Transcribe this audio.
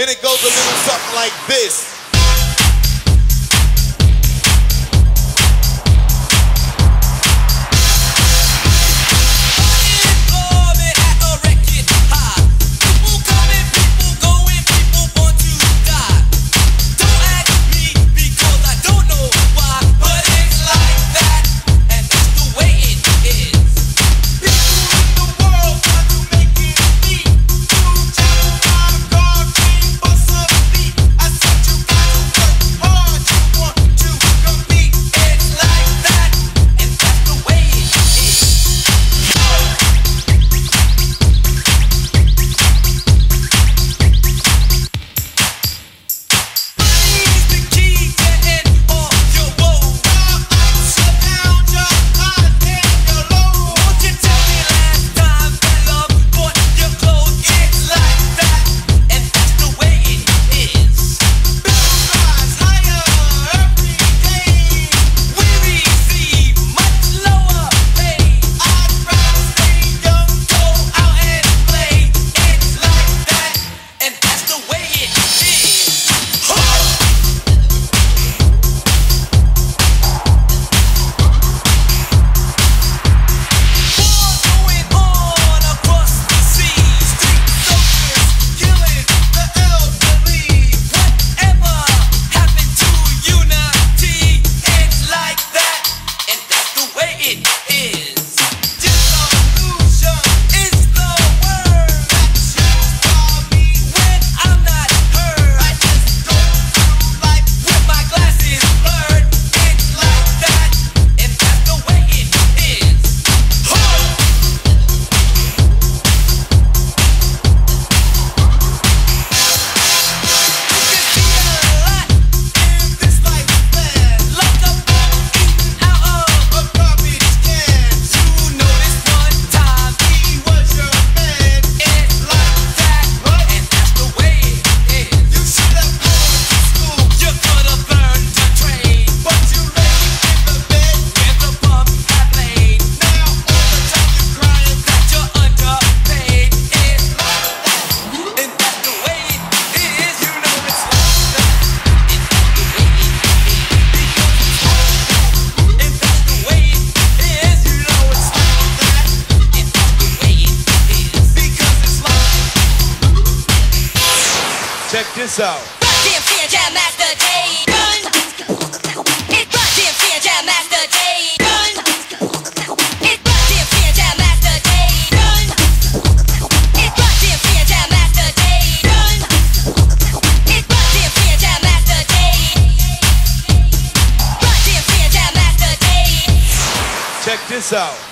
Then it goes a little something like this. Check this out. DMC and Jam Master Jay. Run. It's DMC and Jam Master Jay. Run. It's DMC and Jam Master Jay. Run. It's DMC and Jam Master Jay. Run. It's DMC and Jam Master Jay. Run. DMC and Jam Master Jay. Check this out.